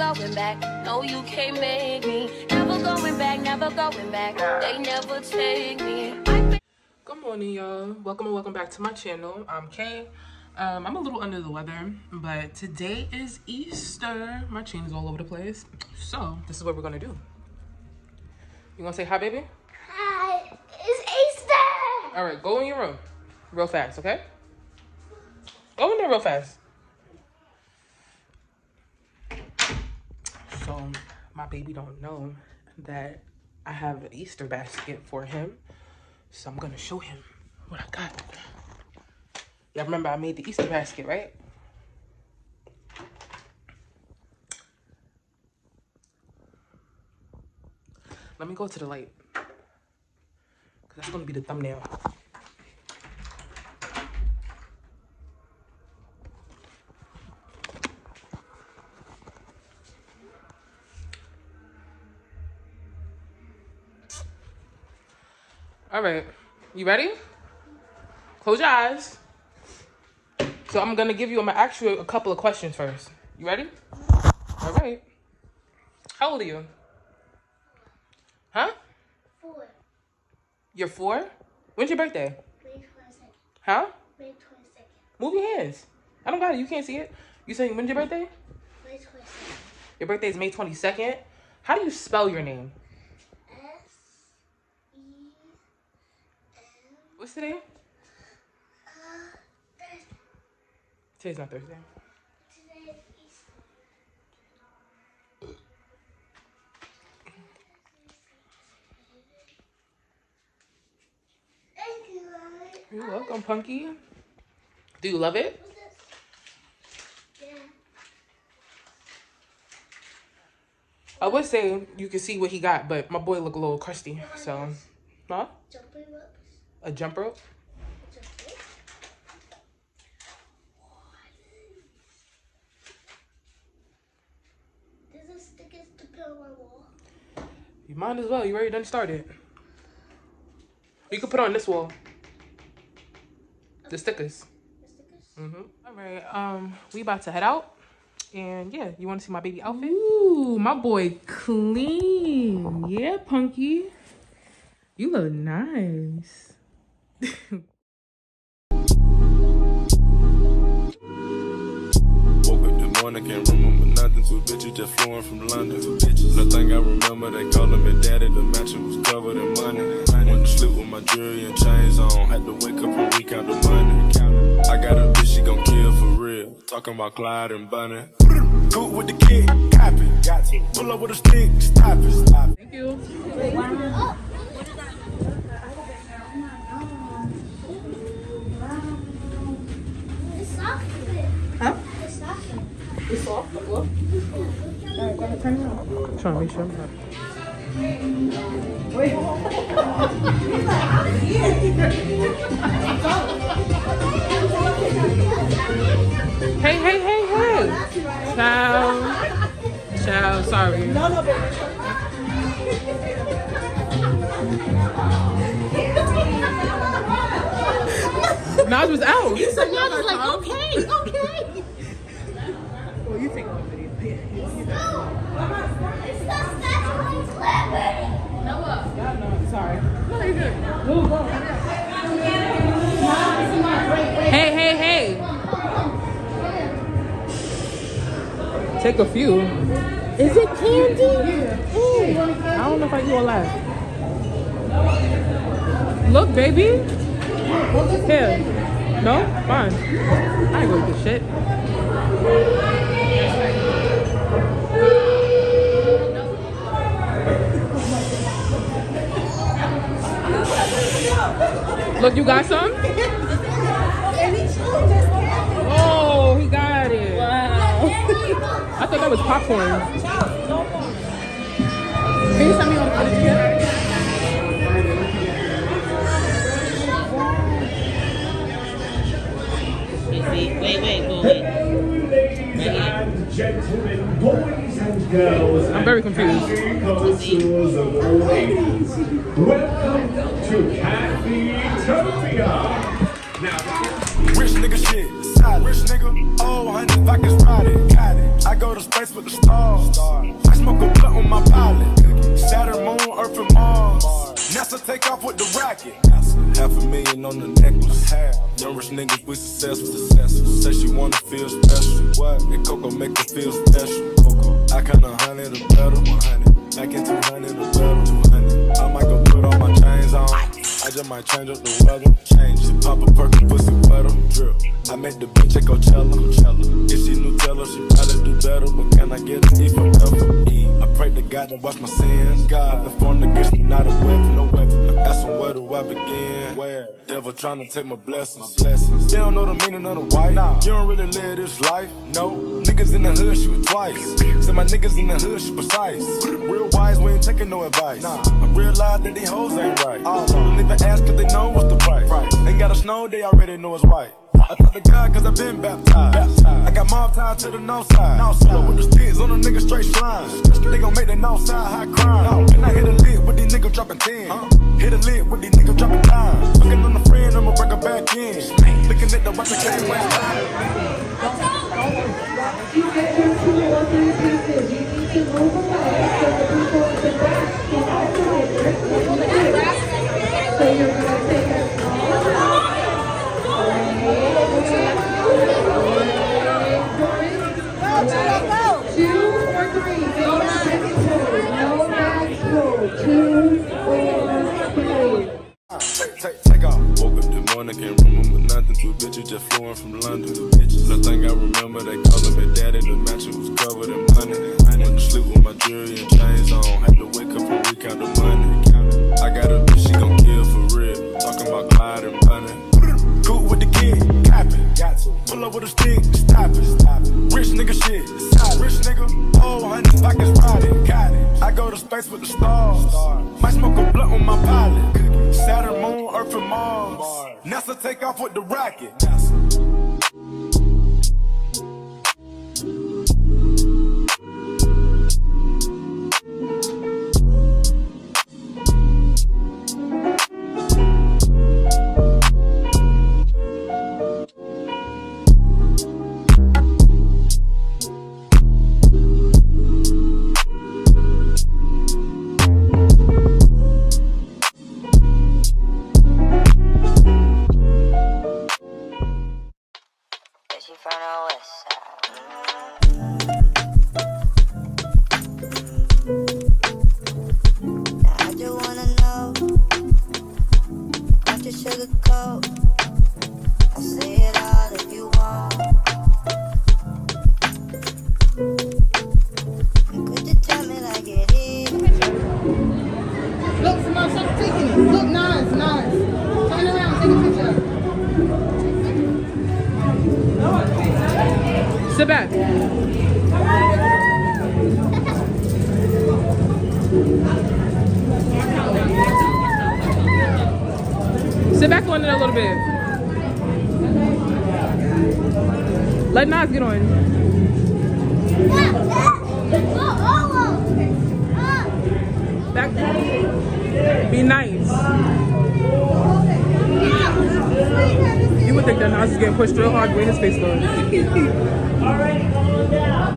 going back. No, you can't make me. Never going back, never going back. They never take me. Good morning, y'all. Welcome and welcome back to my channel. I'm Kay. I'm a little under the weather, but today is Easter. My chain is all over the place. So, this is what we're gonna do. You wanna say hi, baby? Hi, it's Easter! All right, go in your room real fast, okay? Go in there real fast. So, my baby don't know that I have an Easter basket for him. So I'm gonna show him what I got. Y'all remember I made the Easter basket, right? Let me go to the light, cause that's gonna be the thumbnail. All right, you ready? Close your eyes. So I'm gonna ask you a couple of questions first. You ready? All right. How old are you? Huh? 4. You're 4? When's your birthday? May 22nd. Huh? May 22nd. Move your hands. I don't got it, you can't see it. You saying when's your birthday? May 22nd. Your birthday is May 22nd? How do you spell your name? What's today? Thursday. Today's not Thursday. Today is Easter. Thank you, Mommy. You're welcome, Punky. Do you love it? Yeah. I would say you can see what he got, but my boy look a little crusty, so. Huh? A jump rope? There's a sticker to put on my wall. You might as well. You already done started. You can put on this wall. The stickers. The stickers? Mm-hmm. All right. We about to head out. And yeah, you want to see my baby outfit? Ooh, my boy clean. Yeah, Punky. You look nice. Woke up the morning, can't remember nothing. 2 bitches just flowing from London. 2 bitches, I think I remember. They calling me daddy. The mansion was covered in money. Went to sleep with my jewelry and chains on. Had to wake up and recount the money. I got a bitch, she gon' kill for real. Talking about Clyde and Bunny. Good with the kid, copy. Got you. Pull up with a stick, stop it, stop it. Thank you. Oh. Huh? It's off. All right, go ahead, turn it on. I'm trying to make sure I'm not. Wait. He's like, I'm here. Hey, hey, hey, hey. Ciao. Ciao, sorry. No, no, baby. Naj was out. You said Naj was like, okay, okay. You take one video. No, it's not statually clever. No, no, sorry. No, you're good. Hey, hey, hey. Take a few. Is it candy? Ooh, I don't know if I do a laugh. Look, baby. Here. No? Fine. I ain't gonna do shit. Look, you got some? Oh, he got it. Wow. I thought that was popcorn. Can you send me on the other here? Wait, go away. I'm very confused. To Candytopia. Now, rich nigga shit, solid. Rich nigga, oh, honey, if I can spot it, got it. I go to space with the stars. Guess I take off with the racket. $500,000 on the necklace. Young rich niggas, we successful. Say she wanna feel special. What? That cocoa make her feel special. I count 100 or better. I get 200 or better. 200. I might go put all my chains on. I just might change up the weather. Change it. Pop a perky pussy wetter. Drip. I make the bitch at Coachella. If she Nutella, she probably do better. But can I get an E for effort? I pray to God and watch my sins. God, the form against me, not a weapon, no weapon. Ask them where do I begin? Where? Devil trying to take my blessings. They don't know the meaning of the white. Nah. You don't really live this life. No. Niggas in the hood shoot twice. Said my niggas in the hood shoot precise. Real wise, we ain't taking no advice. Nah. I realize that these hoes ain't right. All don't even ask cause they know what's the price. Ain't got a snow, they already know it's white. I thought to God cause I've been baptized. I got mob tied to the north side. Slow with the sticks on a nigga straight slime. They gon' make the north side high crime. And I hit a lick with these niggas dropping 10. Hit a lick with these niggas dropping 9. Looking on the friend, I'ma break her back in. Looking at the watch, I can't wait. You get your school up in pieces. You need to move away so the people in the grass can isolate it. So you're gonna take a small amount. Take off. Woke up this morning, can't remember nothing. Two bitches just flowing from London. The thing I remember, they calling me daddy. The mansion was covered in money. Went to sleep with my jewelry and chains on. Had to wake up and recount the money. I got a bitch, she gon' kill for real. Talking about Clyde and money. Go with the kid, copping. Got to. Pull up with a stick, stop it. Stop it. Rich nigga shit, stop it. Rich nigga, oh, honey, pockets rotted. Got it. I go to space with the stars. Might smoke a blunt on my pilot. Saturn, moon, Earth, and Mars. NASA take off with the rocket. NASA. Sit back on it a little bit. Let Nas get on. Back down. Be nice. You would think that Nas is getting pushed real hard way his face goes. Already going down.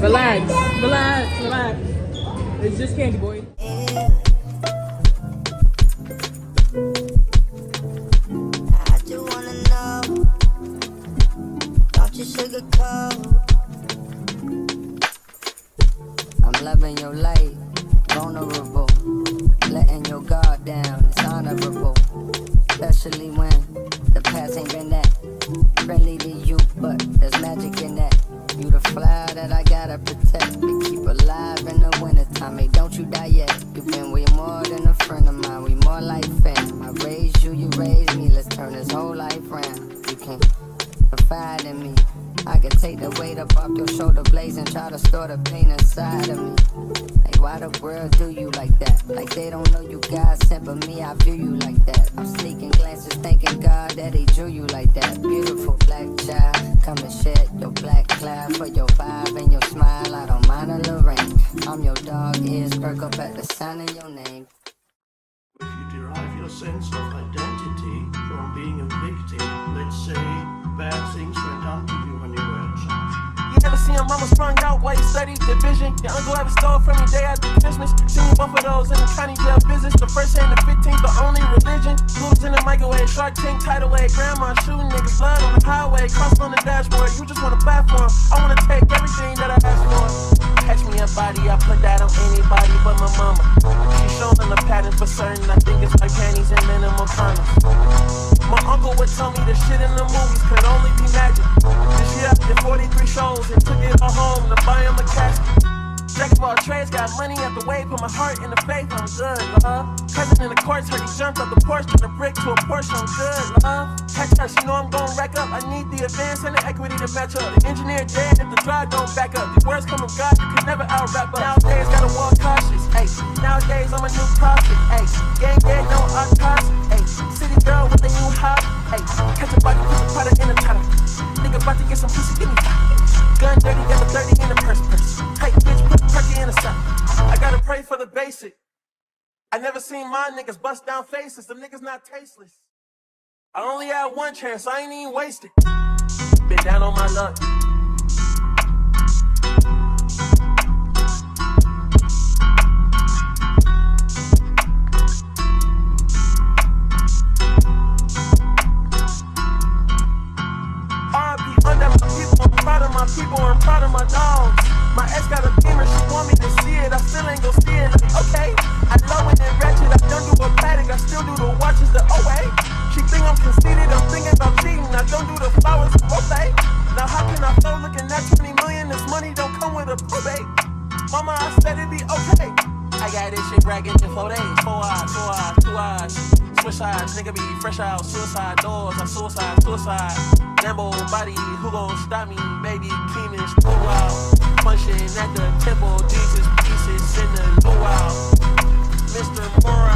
Relax. Relax, relax. It's just candy, boy. I do wanna know. Don't you sugar coat. I'm loving your light, vulnerable. Letting your guard down, it's honorable. Especially when the past ain't been that friendly to you, but there's magic in that. You the fly that I gotta protect to keep alive in the wintertime. Hey, don't you die yet. You've been way more than a friend of mine. We more like fam. I raised you, you raised me. Let's turn this whole life round. You can confide in me. I can take the weight up off your shoulder blades and try to store the pain inside of me. Like, why the world do you like that? Like, they don't know you God sent, but me, I view you like that. I'm sneaking glances, thanking God that he drew you like that. Beautiful black child, come and shed your black cloud for your vibe and your smile. I don't mind a little rain. I'm your dog, ears perk up at the sound of your name. If you derive your sense of identity from being a victim, let's say bad things were done to you. Never seen your mama sprung out while you studied division. Your uncle ever stole from you day after Christmas. Seen both of those in the county jail business. The first and the 15th, the only religion. Blues in the microwave, shark tank, tidal wave. Grandma shooting niggas, blood on the highway. Cross on the dashboard, you just want a platform. I want to take everything that I asked for. Catch me a body, I put that on anybody but my mama. She's showing the patterns for certain. I think it's my panties and minimal condoms. My uncle would tell me the shit in the movies could only be magic. This year I did 43 shows and took it all home to buy him a casket. Jack of all trades, got money at the wave, put my heart in the faith, I'm good, love. Cousin in the courts, heard he jumped up the porch, turned a brick to a Porsche, I'm good, love. Text her, she know I'm gon' rack up, I need the advance and the equity to match up. The engineer dead if the drive don't back up. The words come from God, you can never out-rap up. Nowadays, gotta walk cautious, ayy. Nowadays, I'm a new prophet, ayy. Gang dead, no autopsy, ayy. City girl with a new hop, ayy. Catch a body, put a product in the title. Nigga about to get some pussy, give me gun dirty, got the 30 in the purse. Hey, bitch, put the turkey in the sun. I gotta pray for the basic. I never seen my niggas bust down faces. Them niggas not tasteless. I only had one chance, I ain't even wasted. Been down on my luck. People, I'm proud of my dogs. My ex got a beamer, she want me to see it. I still ain't gon' see it. Okay, I know it and ratchet. I don't do a paddock, I still do the watches. The OA. She think I'm conceited, I'm thinking about cheating. I don't do the flowers, okay. Now how can I flow looking at 20 million? This money don't come with a probate. Mama, I said it'd be okay. I got this shit bragging in 4 days. 4 eyes, 2 eyes, 2 eyes. Switch eyes, nigga be fresh out. Suicide doors, I suicide, suicide. Lambo body, who gon' stop me? Baby, Keenish, luau. Punching at the temple, Jesus pieces in the luau. Mr. Bye.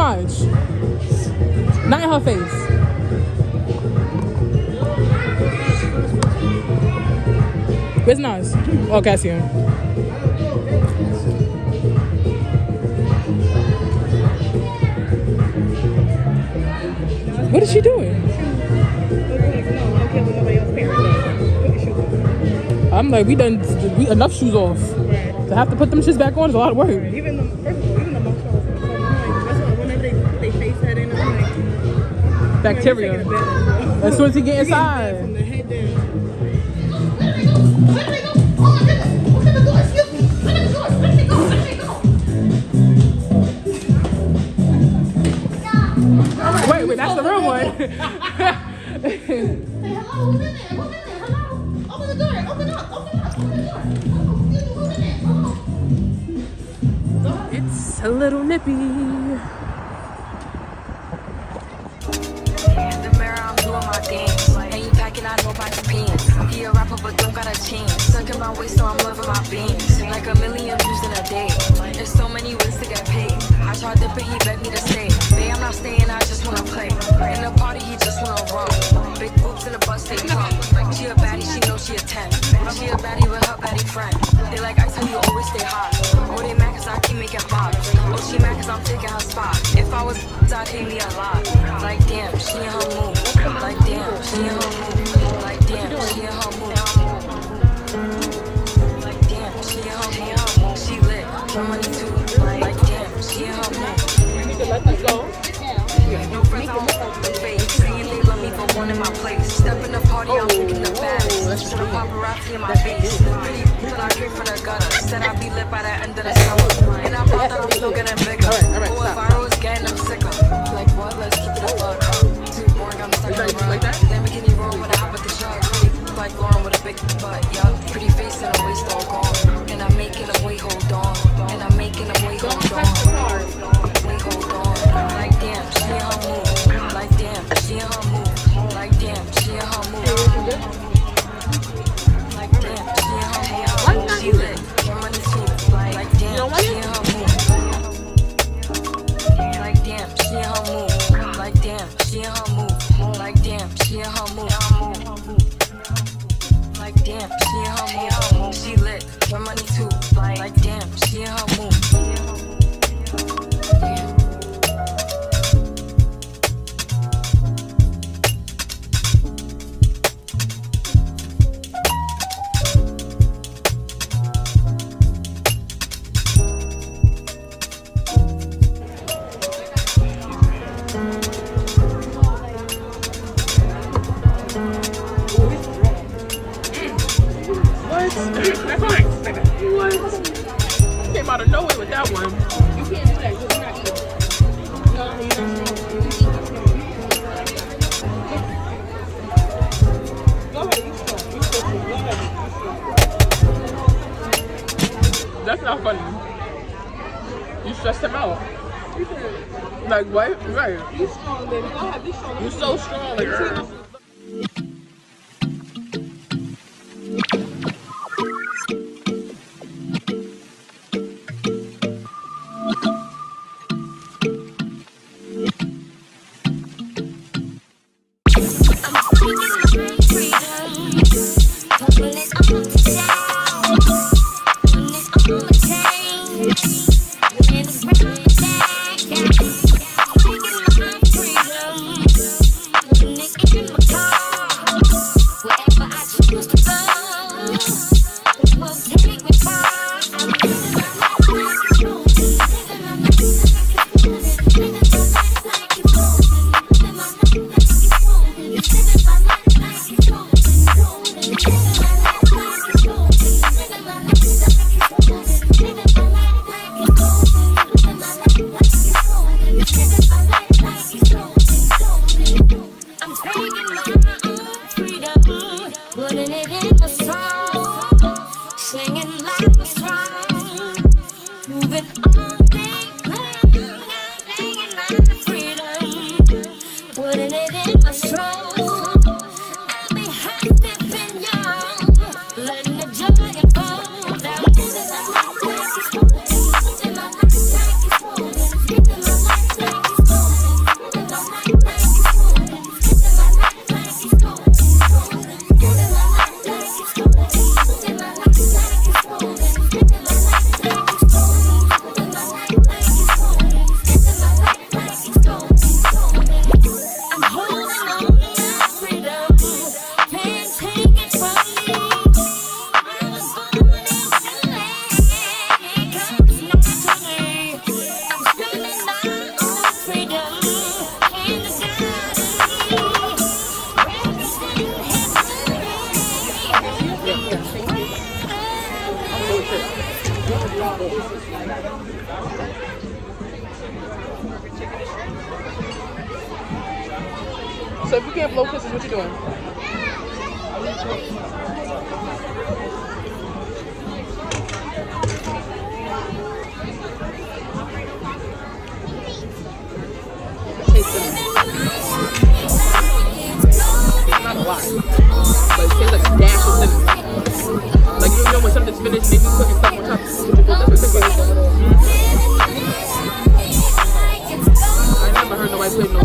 much. Not in her face. Where's Nas? Oh, Cassian. What is she doing? I'm like, we enough shoes off. To have to put them shits back on is a lot of work. Even the, first of all, even the mouth off. That's why whenever they face that in, I'm like, bacteria. As soon as you get inside. From the head down. Let me go. Oh my goodness. Look at the door. Excuse me. Let me go. Let me go. Let me go. Wait, that's the real one. Say hello, who's in there? Who's in there? Hello? Open the door, open up, open the door. Oh, excuse me, who's in there? Oh. It's a little nippy. In the mirror, I'm doing my dance. And you packing out nobody's pants. He a rapper, but don't got a chance. Stuck in my waist, so I'm loving my beans. Like a million views in a day. There's so many ways to get paid. I tried dipping, he begged me to stay. Babe, I'm not staying, I just wanna play. In the party, he just wanna run. Big boobs in the bus, they come. She a baddie, she knows she a 10. She a baddie with her baddie friend. They like, I tell you, always stay hot. Oh, they mad cause I keep making bops. Oh, she mad cause I'm taking her spot. If I was, I'd hate me a lot. Like, damn, she in her mood. Like, damn, she in her mood. Like, damn, she in her mood. Like, damn, she in her mood. She lit, I'm 22. Like, damn, she in her mood. Let me go. Yeah. No friends, I don't want to face. Saying they love me, but one in my place. Step in the party, I'm picking the bags. Put a paparazzi in my face. Pretty till I came from the gutter. Said I'd be lit by the end of the summer. And I thought that I'm still getting bigger. All right, oh, if I was getting, I'm sicker. Like, what? Let's keep it a buck. Too boring, I'm stuck in the rug. Lamborghini roll with a hop with the truck. Like Lauren with a big butt, yeah. Pretty face and a waist all gone. And I'm making a way, hold on. And I'm making a way, hold on. Like damn, she in her mood. Like damn, she in her mood. Like damn, she in her mood. Like damn, she in her mood. She lit. Like damn, she in her mood. Like damn, she in her mood. Like damn, she in her mood. Like damn, she in her mood. Like damn, she in her mood. She lit. My money too. Like damn, she in her mood. That's not funny. You stressed him out. Like what? Right. You strong, baby. I have this strong. You so strong. Like, yeah. So if you can't blow kisses, what you doing? It's not a lot, but it tastes like a dash of cinnamon. Like you know when something's finished, maybe you cook it stuff on top. I never heard nobody play no